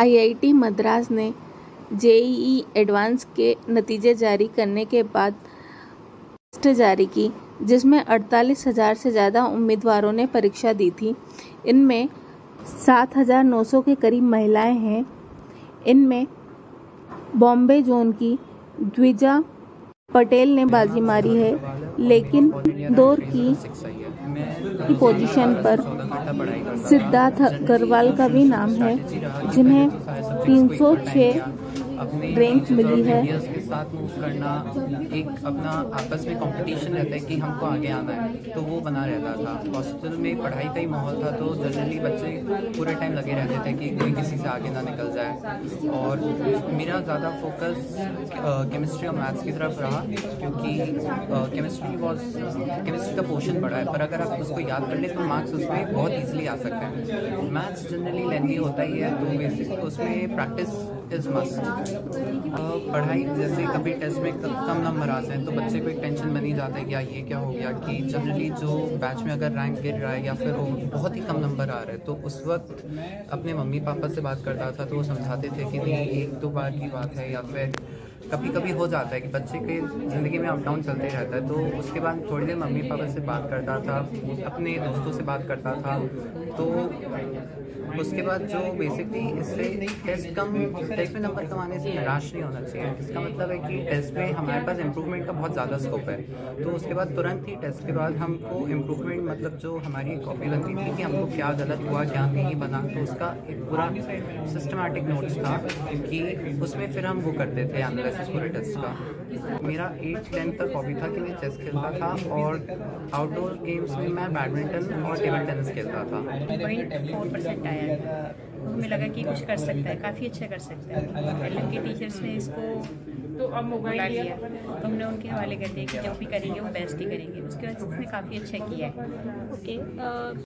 IIT Madras ने JEE advance के नतीजे जारी करने के बाद लिस्ट जारी की, जिसमें 48,000 से ज़्यादा उम्मीदवारों ने परीक्षा दी थी। इनमें 7,900 के करीब महिलाएं हैं। इनमें बॉम्बे जोन की द्विजा पटेल ने बाजी मारी है, लेकिन दौर की पोजीशन पर सिद्धार्थ अग्रवाल का भी नाम है, जिन्हें 306 रैंक मिली है। के साथ मूव करना, एक अपना आपस में कंपटीशन रहता है कि हमको आगे आना है, तो वो बना रहता था। हॉस्टल में पढ़ाई का ही माहौल था, तो जनरली बच्चे पूरे टाइम लगे रहते थे कि कोई किसी से आगे ना निकल जाए। और मेरा ज़्यादा फोकस केमिस्ट्री और मैथ्स की तरफ रहा, क्योंकि केमिस्ट्री का पोर्शन बड़ा है, पर अगर आप उसको याद कर ले तो मार्क्स उसमें बहुत ईजिली आ सकते हैं। मैथ्स जनरली लेंदी होता ही है, तो बेसिक उसमें प्रैक्टिस इज मस्ट। पढ़ाई जैसे कभी टेस्ट में कम नंबर आते हैं तो बच्चे को एक टेंशन बनी जाता है कि यार ये क्या हो गया, कि जनरली जो बैच में अगर रैंक गिर रहा है या फिर वो बहुत ही कम नंबर आ रहा है, तो उस वक्त अपने मम्मी पापा से बात करता था, तो वो समझाते थे कि नहीं, एक दो बार की बात है, या फिर कभी कभी हो जाता है कि बच्चे के ज़िंदगी में अप डाउन चलते रहता है। तो उसके बाद थोड़ी देर मम्मी पापा से बात करता था, अपने दोस्तों से बात करता था, तो उसके बाद जो बेसिकली इससे टेस्ट में नंबर कमाने से निराश नहीं होना चाहिए। इसका मतलब है कि टेस्ट में हमारे पास इम्प्रूवमेंट का बहुत ज़्यादा स्कोप है। तो उसके बाद तुरंत ही टेस्ट के बाद हमको इम्प्रूवमेंट, मतलब जो हमारी कॉपी बनती थी कि हमको क्या गलत हुआ क्या नहीं बना, तो उसका एक पूरा सिस्टमेटिक नोट्स था कि उसमें फिर हम वो करते थे एनालिसिस पूरे टेस्ट का। मेरा 8-10 तक हॉबी था कि मैं चेस खेलता था, और आउटडोर गेम्स में मैं बैडमिंटन और टेबल टेनिस खेलता था। तो हमें लगा कि कुछ कर सकता है, काफ़ी अच्छा कर सकता है। उनके टीचर्स ने इसको बुला लिया, तो हमने उनके हवाले कर दिया कि जब भी करेंगे वो बेस्ट ही करेंगे। उसके बाद इसने काफ़ी अच्छा किया है। ओके